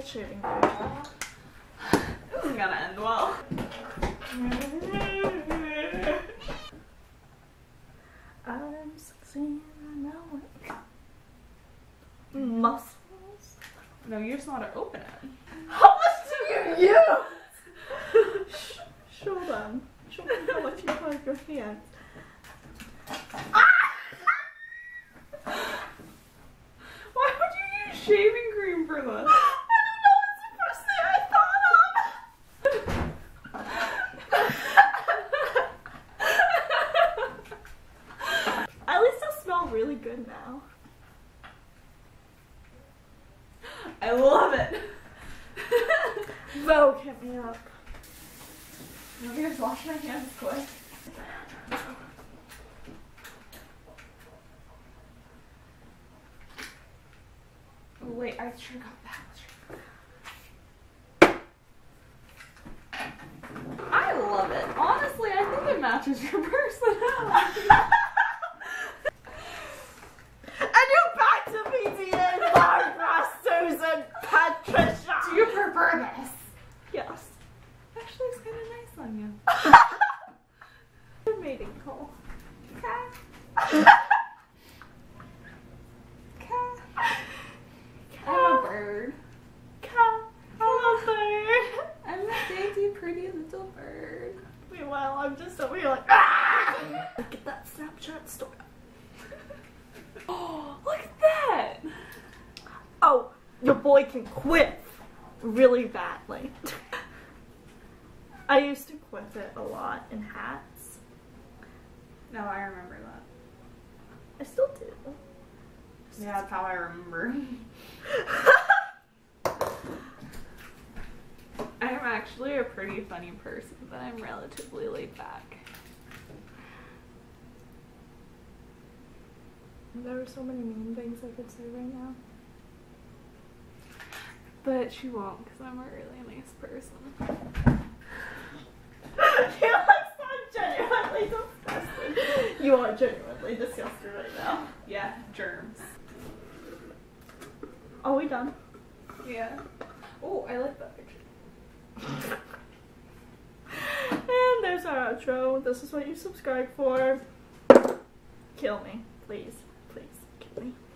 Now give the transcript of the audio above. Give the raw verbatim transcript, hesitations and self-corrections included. the shaving cream. This isn't gonna end well. I'm sexy and I know it. Muscles? No, you're just not to open it. How much do you use? Show them. Show them how much you have your hands. Shaving cream for this. I don't know, it's the first thing I thought of. At least I smell really good now. I love it. Vogue hit me up. I'm gonna wash my hands quick. Wait, I should have got that. I love it. Honestly, I think it matches your personality. And you're back to P T A, Barbara, Susan, Patricia. Do you prefer this? Yes. Actually, it's kind of nice on you. You're mating call. Okay. I'm just over here like, ah! Look at that Snapchat story. Oh, look at that! Oh, your boy can quiff really badly. I used to quiff it a lot in hats. No, I remember that. I still do. Yeah, that's how I remember. I'm actually a pretty funny person, but I'm relatively laid back. There were so many mean things I could say right now. But she won't, because I'm a really nice person. You look so genuinely disgusted. You are genuinely disgusted right now. Yeah, germs. Are we done? Yeah. Oh, I like that picture. And there's our outro. This is what you subscribe for. Kill me, please, please kill me.